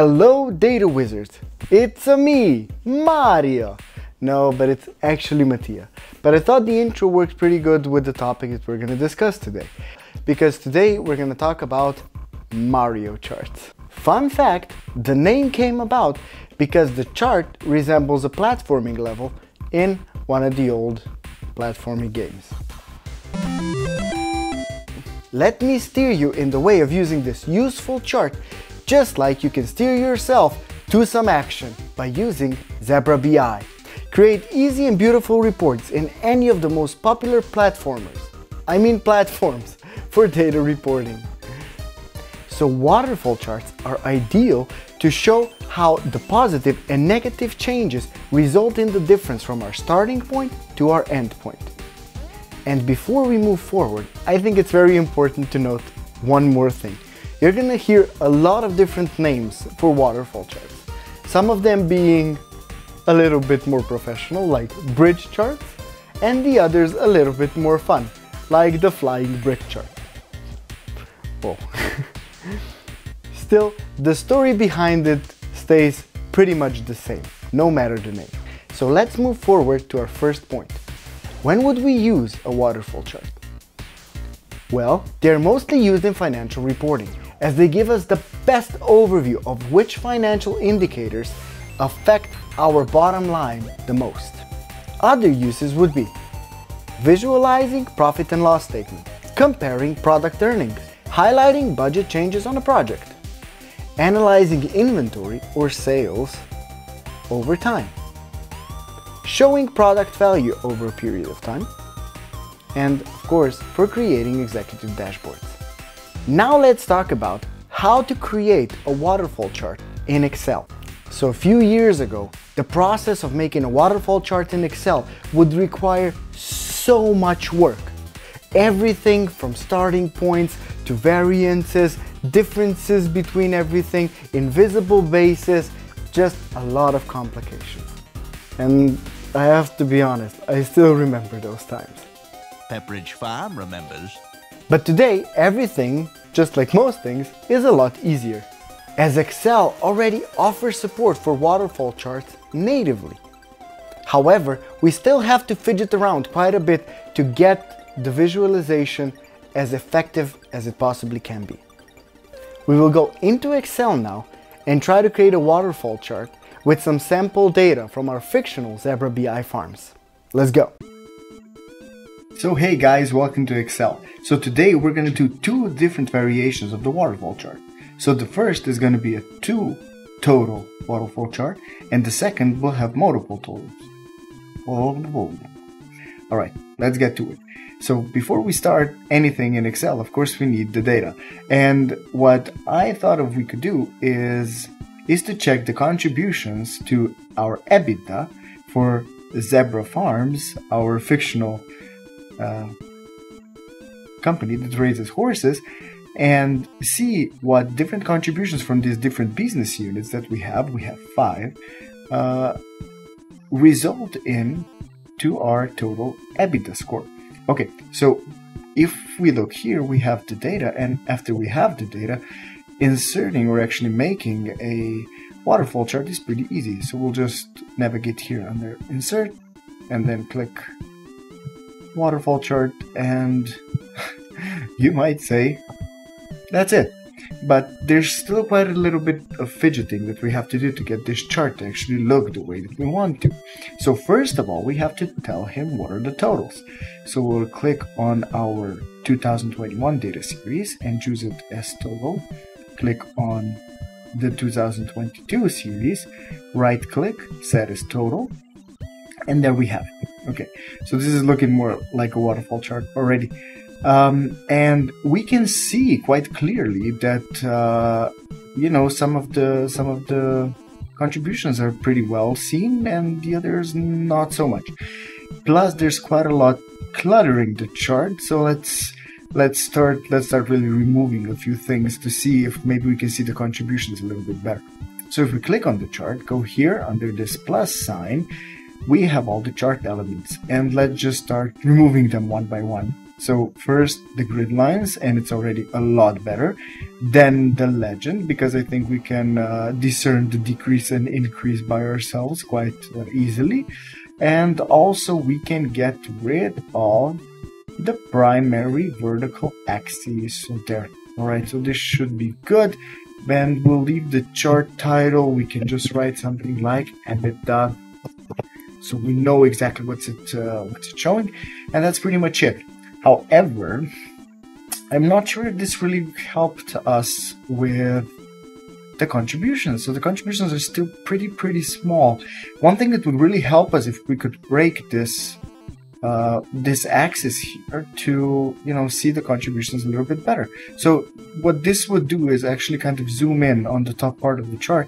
Hello data wizards, it's me, Mario. No, but it's actually Mattia. But I thought the intro worked pretty good with the topic that we're gonna discuss today. Because today we're gonna talk about Mario charts. Fun fact, the name came about because the chart resembles a platforming level in one of the old platforming games. Let me steer you in the way of using this useful chart, just like you can steer yourself to some action by using Zebra BI. Create easy and beautiful reports in any of the most popular platforms for data reporting. So waterfall charts are ideal to show how the positive and negative changes result in the difference from our starting point to our end point. And before we move forward, I think it's very important to note one more thing. You're gonna hear a lot of different names for waterfall charts, some of them being a little bit more professional, like bridge charts, and the others a little bit more fun, like the flying brick chart. Whoa. Still, the story behind it stays pretty much the same, no matter the name. So let's move forward to our first point. When would we use a waterfall chart? Well, they're mostly used in financial reporting, as they give us the best overview of which financial indicators affect our bottom line the most. Other uses would be visualizing profit and loss statement, comparing product earnings, highlighting budget changes on a project, analyzing inventory or sales over time, showing product value over a period of time, and of course for creating executive dashboards. Now let's talk about how to create a waterfall chart in Excel. So a few years ago, the process of making a waterfall chart in Excel would require so much work. Everything from starting points to variances, differences between everything, invisible bases, just a lot of complications. And I have to be honest, I still remember those times. Pepperidge Farm remembers. But today, everything, just like most things, is a lot easier, as Excel already offers support for waterfall charts natively. However, we still have to fidget around quite a bit to get the visualization as effective as it possibly can be. We will go into Excel now and try to create a waterfall chart with some sample data from our fictional Zebra BI farms. Let's go. So hey guys, welcome to Excel. So today we're gonna do two different variations of the waterfall chart. So the first is going to be a two-total waterfall chart, and the second will have multiple totals. All right, let's get to it. So before we start anything in Excel, of course, we need the data. And what I thought of we could do is to check the contributions to our EBITDA for Zebra Farms, our fictional company that raises horses, and see what different contributions from these different business units that we have five, result in to our total EBITDA score. Okay, so if we look here, we have the data, and after we have the data, inserting or actually making a waterfall chart is pretty easy. So we'll just navigate here under insert and then click waterfall chart, and you might say, that's it, but there's still quite a little bit of fidgeting that we have to do to get this chart to actually look the way that we want to. So first of all, we have to tell him what are the totals. So we'll click on our 2021 data series and choose it as total. Click on the 2022 series, right click, set as total, and there we have it. Okay, so this is looking more like a waterfall chart already. And we can see quite clearly that you know, some of the contributions are pretty well seen and the others not so much. Plus, there's quite a lot cluttering the chart, so let's start really removing a few things to see if maybe we can see the contributions a little bit better. So if we click on the chart, go here under this plus sign, we have all the chart elements, and let's just start removing them one by one. So first the grid lines, and it's already a lot better than the legend, because I think we can discern the decrease and increase by ourselves quite easily. And also we can get rid of the primary vertical axis there. All right, so this should be good. Then we'll leave the chart title. We can just write something like EBITDA, so we know exactly what's it showing, and that's pretty much it. However, I'm not sure if this really helped us with the contributions. So the contributions are still pretty small. One thing that would really help us if we could break this this axis here to, you know, see the contributions a little bit better. So what this would do is actually kind of zoom in on the top part of the chart,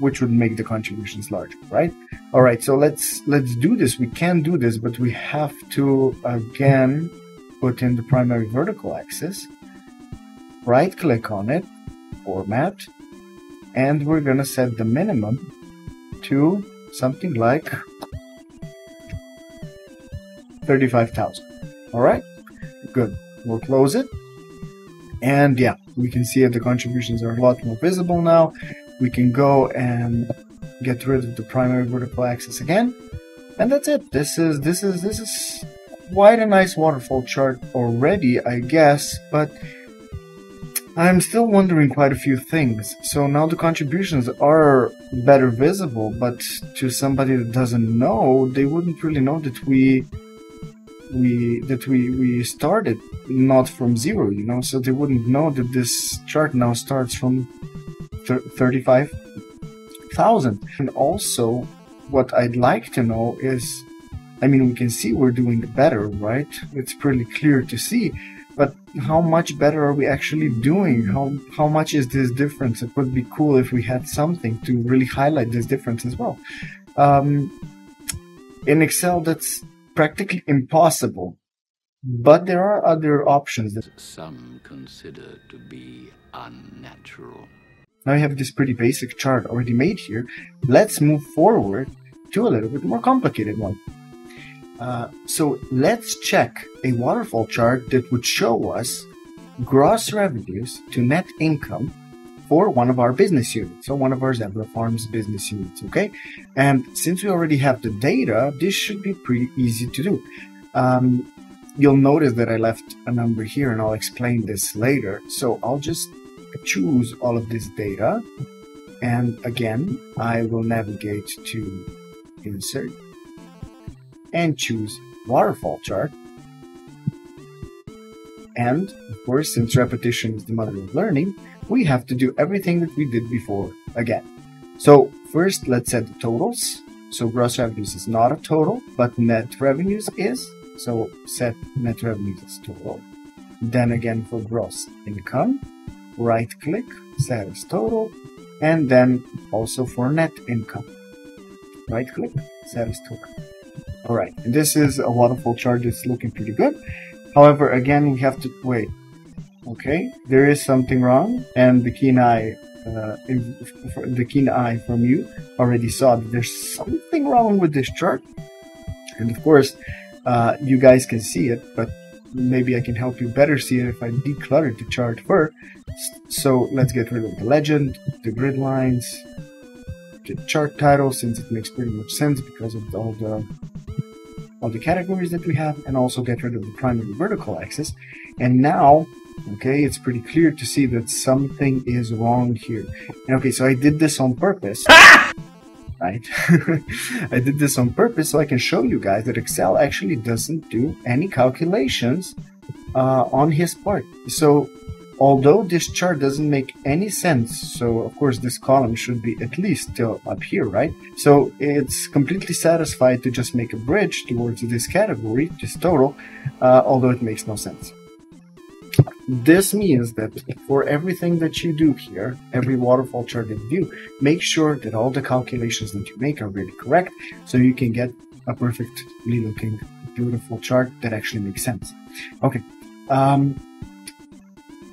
which would make the contributions larger, right? All right, so let's do this. We can do this, but we have to again put in the primary vertical axis, right click on it, format, and we're gonna set the minimum to something like 35,000. All right, good. We'll close it. And yeah, we can see that the contributions are a lot more visible now. We can go and get rid of the primary vertical axis again. And that's it. This is quite a nice waterfall chart already, I guess, but I'm still wondering quite a few things. So now the contributions are better visible, but to somebody that doesn't know, they wouldn't really know that we started not from zero, you know, so they wouldn't know that this chart now starts from 35,000. And also what I'd like to know is, I mean, we can see we're doing better, right? It's pretty clear to see, but how much better are we actually doing? How much is this difference? It would be cool if we had something to really highlight this difference as well. In Excel, that's practically impossible, but there are other options that some consider to be unnatural. Now we have this pretty basic chart already made here. Let's move forward to a little bit more complicated one. So let's check a waterfall chart that would show us gross revenues to net income for one of our business units, so one of our Zebra Farms business units, okay? And since we already have the data, this should be pretty easy to do. You'll notice that I left a number here, and I'll explain this later. So I'll just choose all of this data, and again, I will navigate to Insert, and choose Waterfall Chart. And, of course, since repetition is the mother of learning, we have to do everything that we did before again. So first, let's set the totals. So gross revenues is not a total, but net revenues is. So set net revenues as total. Then again, for gross income, right click, set as total. And then also for net income, right click, set as total. All right, and this is a waterfall chart that's looking pretty good. However, again, we have to wait. Okay, there is something wrong, and the keen eye from you already saw that there's something wrong with this chart. And of course, you guys can see it, but maybe I can help you better see it if I declutter the chart first. So let's get rid of the legend, the grid lines, the chart title, since it makes pretty much sense because of all the categories that we have, and also get rid of the primary vertical axis. And now, okay, it's pretty clear to see that something is wrong here. And okay, so I did this on purpose, right? I did this on purpose so I can show you guys that Excel actually doesn't do any calculations on his part. So although this chart doesn't make any sense, so of course this column should be at least still up here, right? So it's completely satisfied to just make a bridge towards this category, this total, although it makes no sense. This means that for everything that you do here, every waterfall chart that you do, make sure that all the calculations that you make are really correct, so you can get a perfectly looking, beautiful chart that actually makes sense. Okay.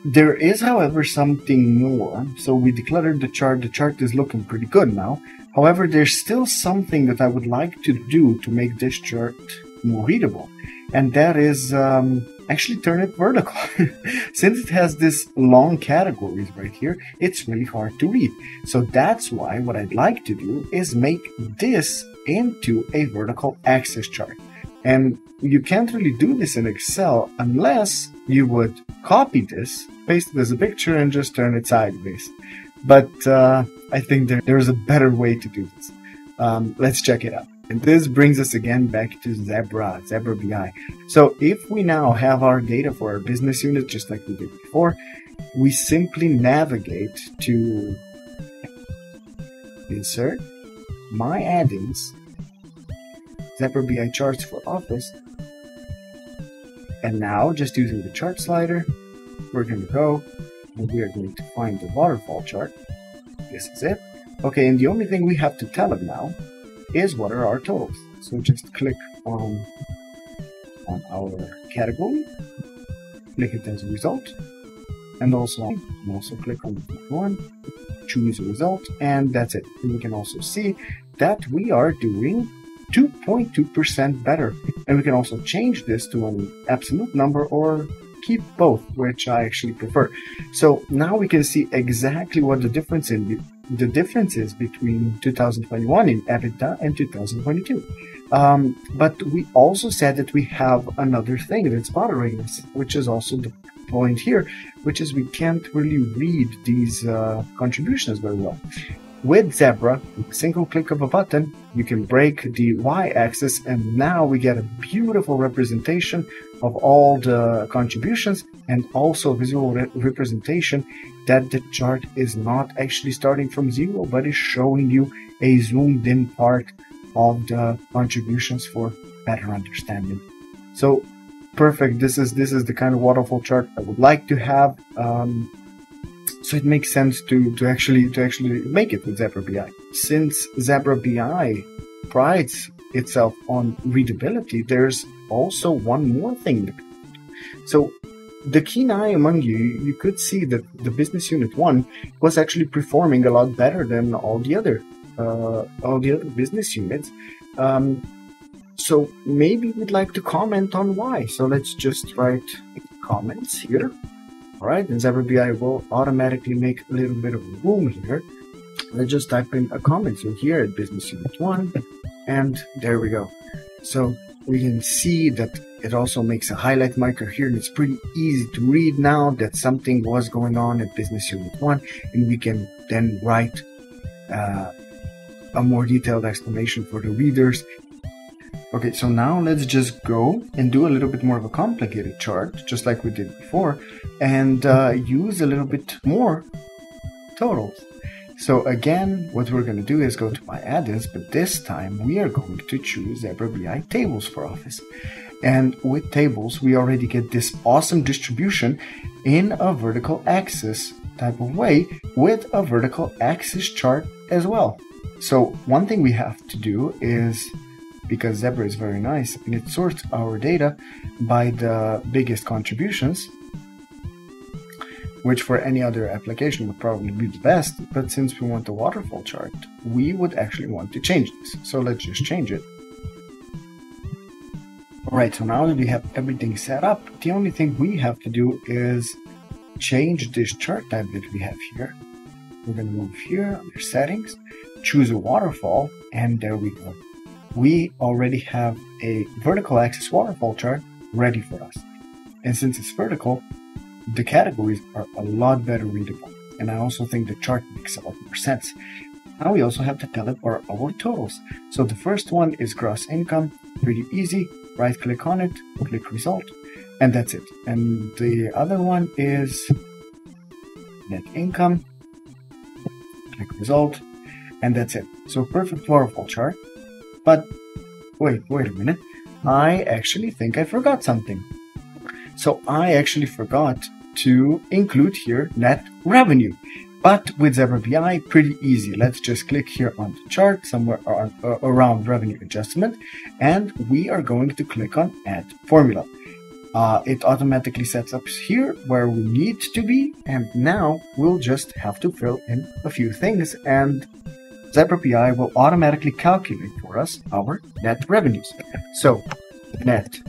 There is, however, something more. So we decluttered the chart. The chart is looking pretty good now. However, there's still something that I would like to do to make this chart more readable, and that is actually turn it vertical. Since it has this long categories right here, it's really hard to read. So that's why what I'd like to do is make this into a vertical axis chart. And you can't really do this in Excel unless you would copy this, paste it as a picture, and just turn it sideways. But I think there's a better way to do this. Let's check it out. And this brings us again back to Zebra BI. So if we now have our data for our business unit, just like we did before, we simply navigate to Insert, My Add-ins, Zebra BI Charts for Office. And now, just using the chart slider, we're going to go and we are going to find the waterfall chart. This is it. Okay, and the only thing we have to tell it now is what are our totals. So just click on our category, click it as a result, and also click on the one, choose a result, and that's it. And we can also see that we are doing 2.2% better, and we can also change this to an absolute number or keep both, which I actually prefer. So now we can see exactly what the difference is between 2021 in EBITDA and 2022. But we also said that we have another thing that's bothering us, which is also the point here, which is we can't really read these contributions very well. With Zebra, with a single click of a button, you can break the y-axis, and now we get a beautiful representation of all the contributions, and also visual representation that the chart is not actually starting from zero, but is showing you a zoomed in part of the contributions for better understanding. So perfect. This is the kind of waterfall chart I would like to have. So it makes sense to actually make it with Zebra BI. Since Zebra BI prides itself on readability, there's also one more thing. So the keen eye among you could see that the business unit 1 was actually performing a lot better than all the other business units. So maybe we'd like to comment on why. So let's just write comments here. Alright, and Zebra BI will automatically make a little bit of room here. Let's just type in a comment in here at business unit 1, and there we go. So we can see that it also makes a highlight marker here, and it's pretty easy to read now that something was going on at business unit 1, and we can then write a more detailed explanation for the readers. Okay, so now let's just go and do a little bit more of a complicated chart, just like we did before, and use a little bit more totals. So again, what we're going to do is go to My Add-ins, but this time we are going to choose Zebra BI Tables for Office. And with tables, we already get this awesome distribution in a vertical axis type of way with a vertical axis chart as well. So one thing we have to do is, because Zebra is very nice and it sorts our data by the biggest contributions, which for any other application would probably be the best, but since we want the waterfall chart, we would actually want to change this. So let's just change it. Alright, so now that we have everything set up, the only thing we have to do is change this chart type that we have here. We're going to move here under settings, choose a waterfall, and there we go. We already have a vertical axis waterfall chart ready for us. And since it's vertical, the categories are a lot better readable. And I also think the chart makes a lot more sense. Now we also have to tell it for our totals. So the first one is gross income, pretty easy. Right click on it, click result, and that's it. And the other one is net income, click result, and that's it. So perfect waterfall chart. But wait a minute, I actually think I forgot something. So I actually forgot to include here net revenue. But with Zebra BI, pretty easy. Let's just click here on the chart somewhere around revenue adjustment, and we are going to click on add formula. It automatically sets up here where we need to be, and now we'll just have to fill in a few things, and Zebra BI will automatically calculate for us our net revenues. So net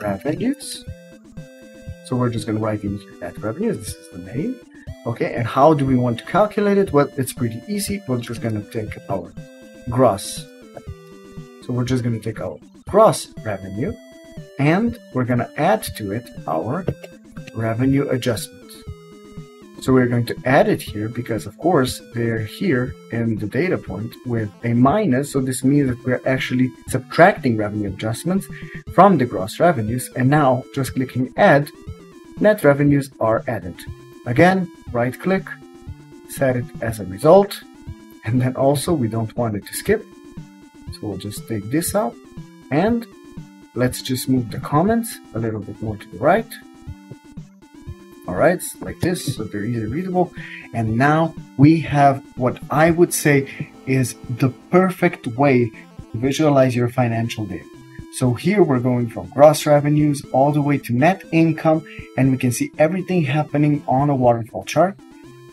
revenues. So we're just going to write in net revenues. This is the name. Okay, and how do we want to calculate it? Well, it's pretty easy. We're just going to take our gross. So we're just going to take our gross revenue and we're going to add to it our revenue adjustment. So we're going to add it here because, of course, they're here in the data point with a minus. So this means that we're actually subtracting revenue adjustments from the gross revenues. And now just clicking add, net revenues are added. Again, right click, set it as a result. And then also we don't want it to skip. So we'll just take this out and let's just move the comments a little bit more to the right. Alright, like this, so they're easily readable. And now we have what I would say is the perfect way to visualize your financial data. So here we're going from gross revenues all the way to net income, and we can see everything happening on a waterfall chart.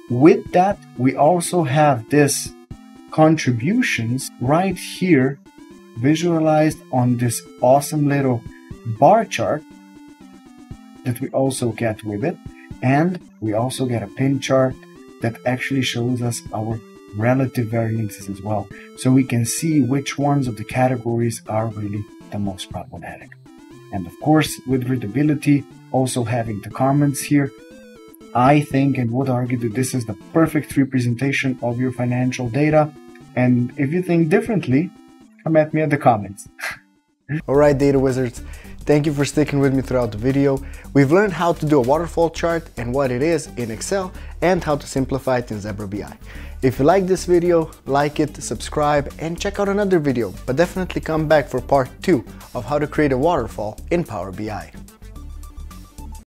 With that, we also have this contributions right here visualized on this awesome little bar chart that we also get with it. And we also get a pin chart that actually shows us our relative variances as well. So we can see which ones of the categories are really the most problematic. And of course, with readability, also having the comments here, I think and would argue that this is the perfect representation of your financial data. And if you think differently, come at me in the comments. All right, data wizards. Thank you for sticking with me throughout the video. We've learned how to do a waterfall chart and what it is in Excel and how to simplify it in Zebra BI. If you like this video, like it, subscribe, and check out another video, but definitely come back for part 2 of how to create a waterfall in Power BI.